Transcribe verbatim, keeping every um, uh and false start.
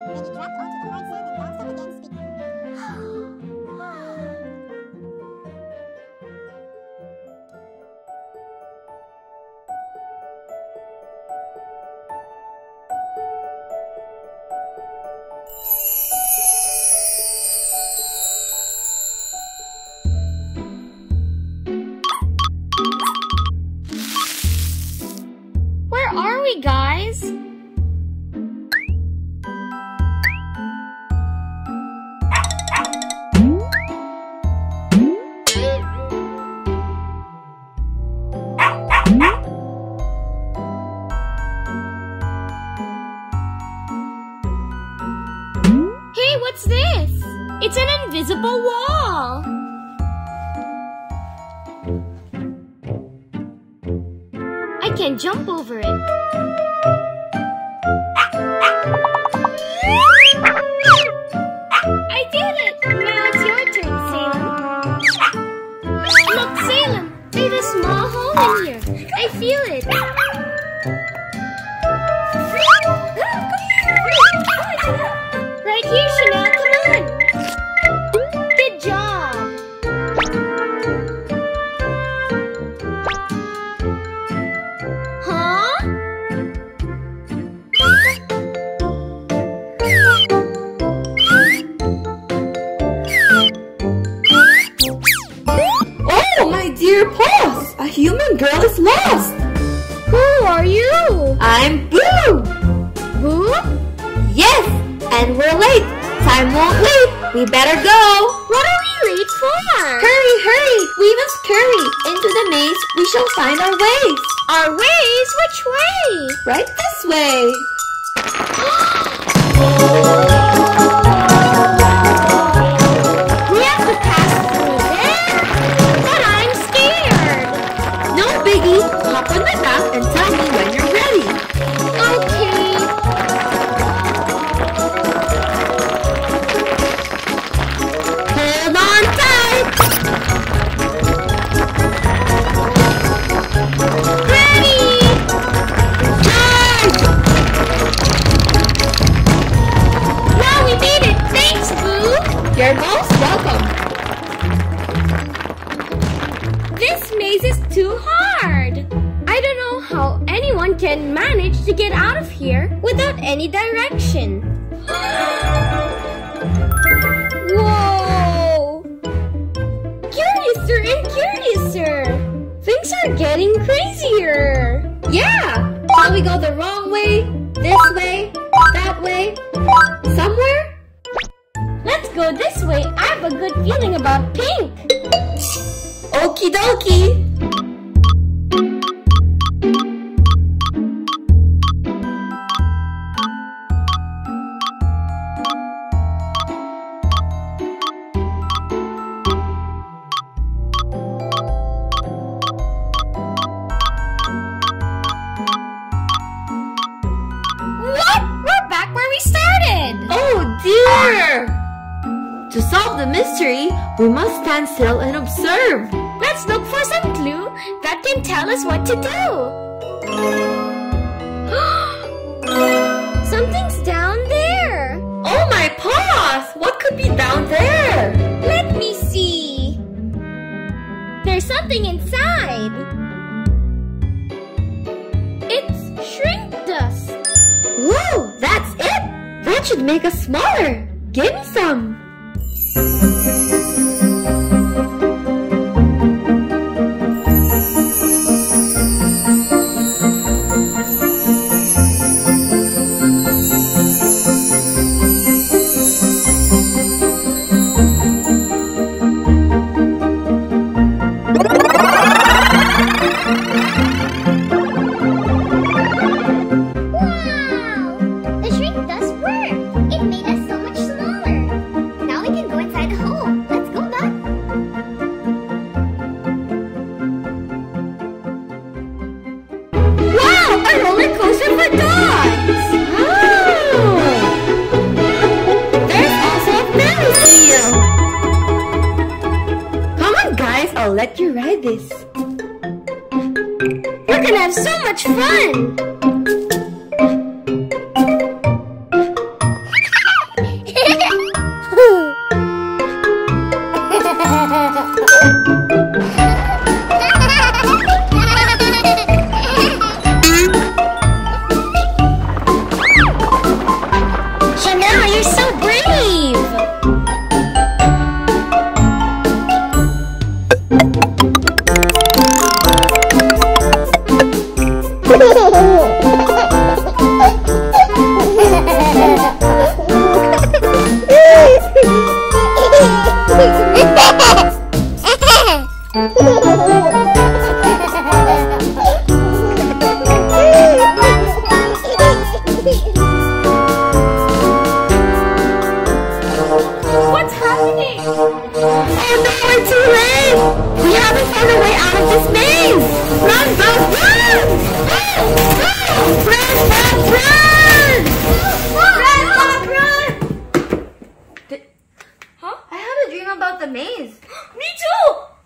And he dropped onto the hard sand and lost up against speaking. Where are we, guys? What's this? It's an invisible wall! I can jump over it. I did it! Now it's your turn, Salem. Look, Salem! There's a small hole in here. I feel it. Right here, Chanel, come on! Good job! Huh? Oh, my dear Paws! A human girl is lost! Who are you? I'm Boo! Boo? Yes! And we're late. Time won't wait. We better go. What are we late for? Hurry, hurry. We must hurry. Into the maze we shall find our ways. Our ways? Which way? Right this way. We have to pass through this. But I'm scared. No biggie. Hop on my back and tell me when you're ready. Okay. You're most welcome. This maze is too hard. I don't know how anyone can manage to get out of here without any direction. Whoa! Curiouser and curiouser. Things are getting crazier. Yeah! Shall we go the wrong way? This way? That way? Somewhere? Let's go this way. I have a good feeling about pink. Okie dokie. What? We're back where we started. Oh dear. To solve the mystery, we must stand still and observe. Let's look for some clue that can tell us what to do. Something's down there. Oh my paws! What could be down there? Let me see. There's something inside. It's shrink dust. Whoa, that's it! That should make us smaller. Give me some. I'll let you ride this. We're gonna have so much fun! you're so brave! About the maze. Me too!